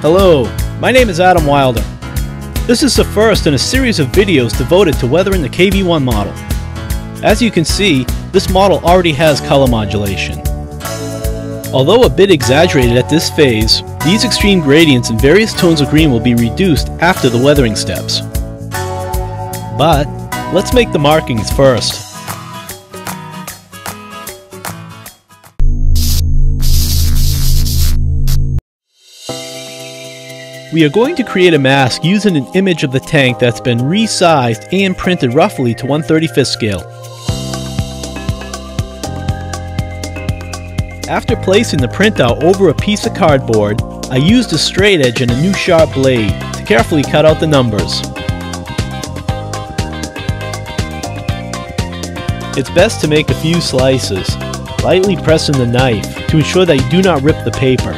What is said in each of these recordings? Hello, my name is Adam Wilder. This is the first in a series of videos devoted to weathering the KV-1 model. As you can see, this model already has color modulation. Although a bit exaggerated at this phase, these extreme gradients and various tones of green will be reduced after the weathering steps. But let's make the markings first. We are going to create a mask using an image of the tank that's been resized and printed roughly to 1/35th scale. After placing the printout over a piece of cardboard, I used a straight edge and a new sharp blade to carefully cut out the numbers. It's best to make a few slices, lightly pressing the knife to ensure that you do not rip the paper.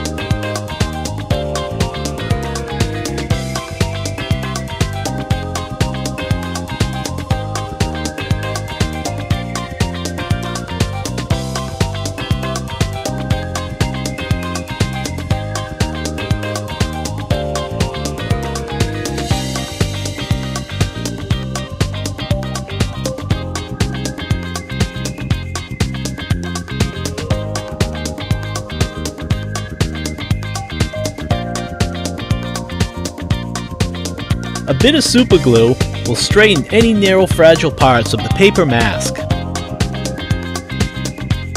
A bit of super glue will straighten any narrow, fragile parts of the paper mask.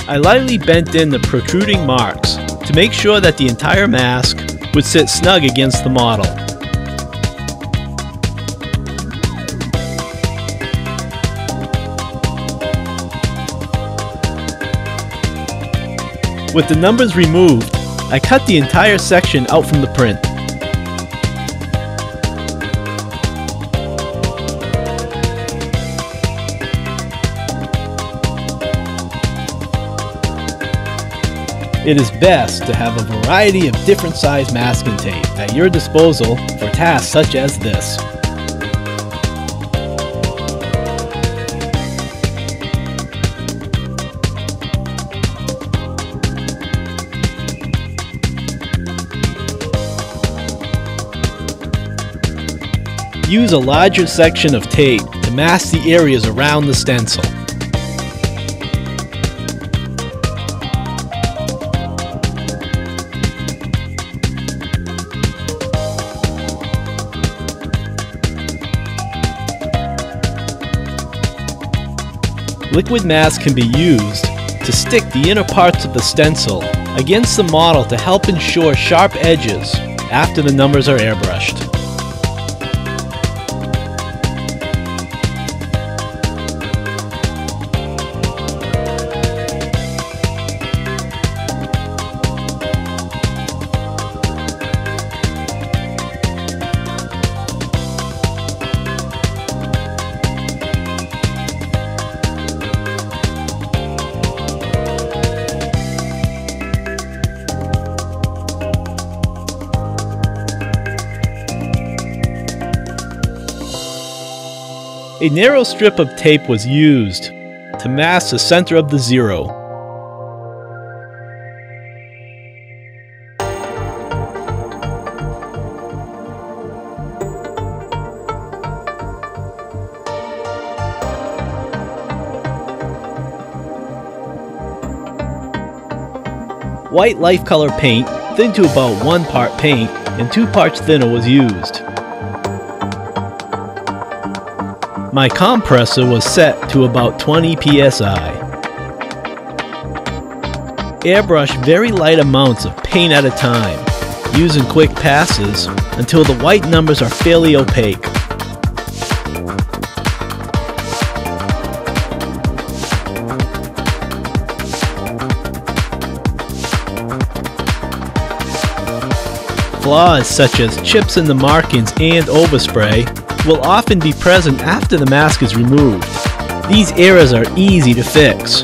I lightly bent in the protruding marks to make sure that the entire mask would sit snug against the model. With the numbers removed, I cut the entire section out from the print. It is best to have a variety of different size masking tape at your disposal for tasks such as this. Use a larger section of tape to mask the areas around the stencil. Liquid mask can be used to stick the inner parts of the stencil against the model to help ensure sharp edges after the numbers are airbrushed. A narrow strip of tape was used to mask the center of the zero. White Lifecolor paint, thin to about 1 part paint, and 2 parts thinner was used. My compressor was set to about 20 psi. Airbrush very light amounts of paint at a time, using quick passes until the white numbers are fairly opaque. Flaws such as chips in the markings and overspray will often be present after the mask is removed. These errors are easy to fix.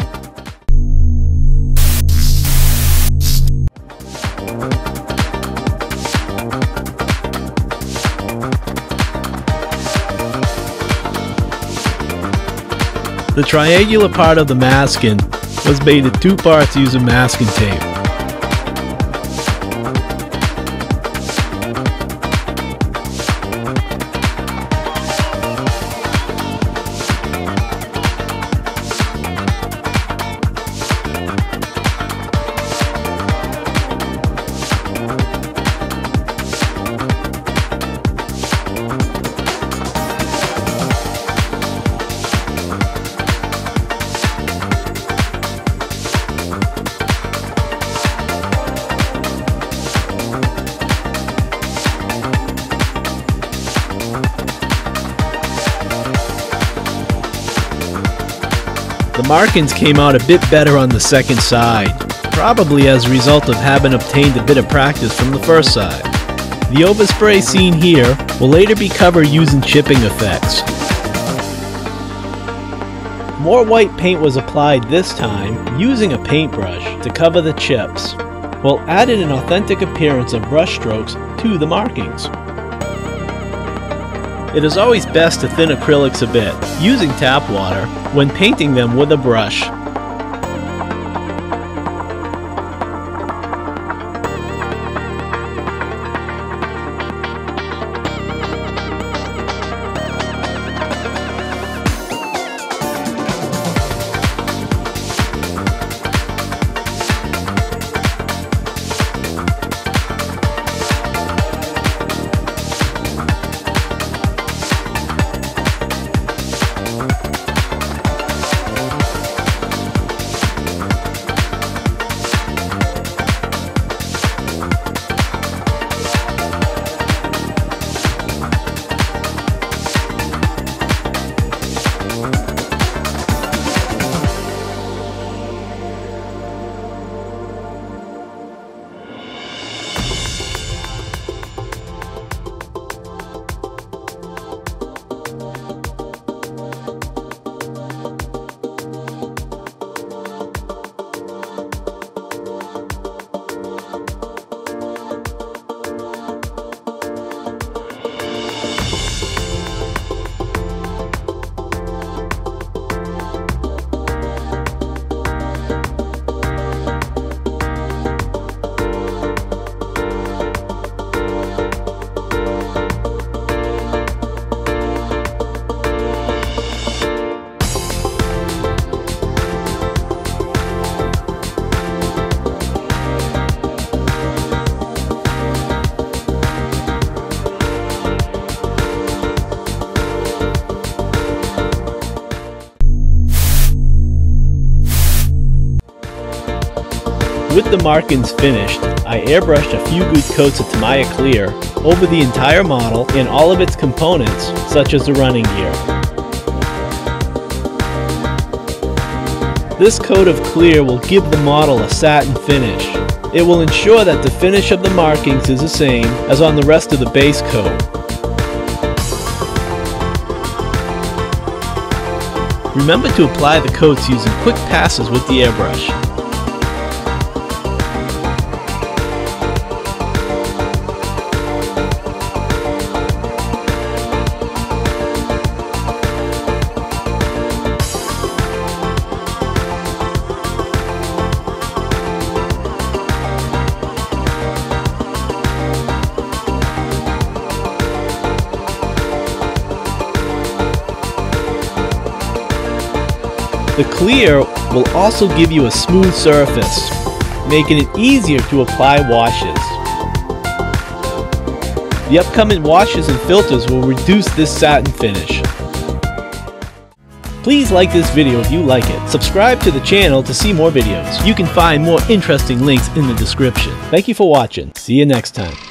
The triangular part of the masking was made in 2 parts using masking tape. markings came out a bit better on the second side, probably as a result of having obtained a bit of practice from the first side. The overspray seen here will later be covered using chipping effects. More white paint was applied this time, using a paintbrush to cover the chips, while added an authentic appearance of brush strokes to the markings. It is always best to thin acrylics a bit, using tap water, when painting them with a brush. With the markings finished, I airbrushed a few good coats of Tamiya Clear over the entire model and all of its components, such as the running gear. This coat of clear will give the model a satin finish. It will ensure that the finish of the markings is the same as on the rest of the base coat. Remember to apply the coats using quick passes with the airbrush. The clear will also give you a smooth surface, making it easier to apply washes. The upcoming washes and filters will reduce this satin finish. Please like this video if you like it. Subscribe to the channel to see more videos. You can find more interesting links in the description. Thank you for watching. See you next time.